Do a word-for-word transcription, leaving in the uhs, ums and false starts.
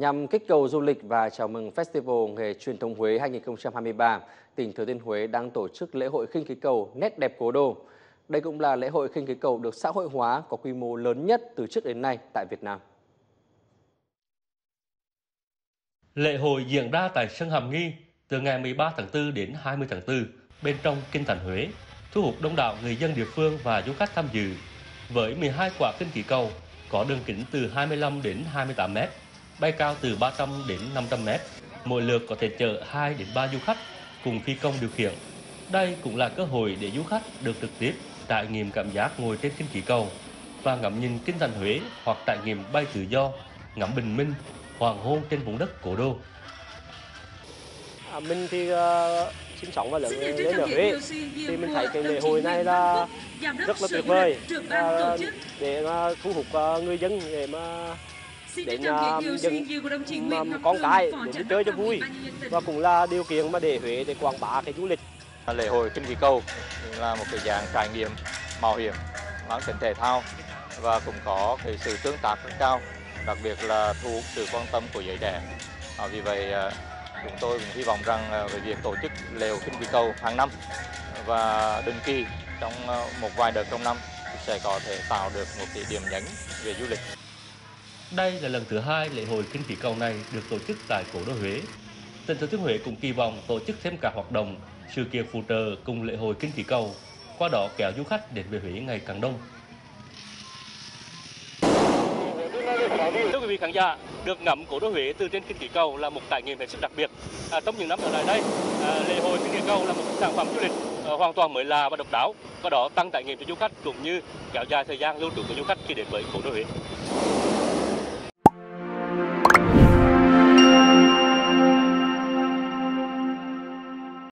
Nhằm kích cầu du lịch và chào mừng Festival Nghề truyền thống Huế hai nghìn không trăm hai mươi ba, tỉnh Thừa Thiên Huế đang tổ chức lễ hội khinh khí cầu nét đẹp cố đô. Đây cũng là lễ hội khinh khí cầu được xã hội hóa có quy mô lớn nhất từ trước đến nay tại Việt Nam. Lễ hội diễn ra tại sân Hàm Nghi từ ngày mười ba tháng tư đến hai mươi tháng tư bên trong kinh thành Huế, thu hút đông đảo người dân địa phương và du khách tham dự với mười hai quả khinh khí cầu có đường kính từ hai mươi lăm đến hai mươi tám mét, bay cao từ ba trăm đến năm trăm mét, mỗi lượt có thể chở hai đến ba du khách cùng phi công điều khiển. Đây cũng là cơ hội để du khách được trực tiếp trải nghiệm cảm giác ngồi trên khinh khí cầu và ngắm nhìn kinh thành Huế hoặc trải nghiệm bay tự do, ngắm bình minh, hoàng hôn trên vùng đất cổ đô. À, mình thì uh, sinh sống và lớn lên ở Huế, thì mình thấy cái lễ hội này là rất là tuyệt vời à, để mà thu hút uh, người dân để mà đến dân mà con cái để đi chơi cho vui, và cũng là điều kiện mà để Huế để quảng bá cái du lịch. Lễ hội khinh khí cầu là một cái dạng trải nghiệm mạo hiểm mang tính thể thao và cũng có cái sự tương tác rất cao, đặc biệt là thu hút sự quan tâm của giới trẻ. À, vì vậy chúng tôi cũng hy vọng rằng về việc tổ chức lễ hội khinh khí cầu hàng năm và định kỳ trong một vài đợt trong năm sẽ có thể tạo được một cái điểm nhấn về du lịch. Đây là lần thứ hai lễ hội khinh khí cầu này được tổ chức tại cổ đô Huế. Tỉnh Thừa Thiên Huế cũng kỳ vọng tổ chức thêm các hoạt động, sự kiện phụ trợ cùng lễ hội khinh khí cầu, qua đó kéo du khách đến với Huế ngày càng đông. Thưa quý vị khán giả, được ngắm cổ đô Huế từ trên khinh khí cầu là một trải nghiệm hết sức đặc biệt. À, trong những năm trở lại đây, à, lễ hội khinh khí cầu là một sản phẩm du lịch à, hoàn toàn mới lạ và độc đáo, qua đó tăng trải nghiệm cho du khách cũng như kéo dài thời gian lưu trú của du khách khi đến với cổ đô Huế.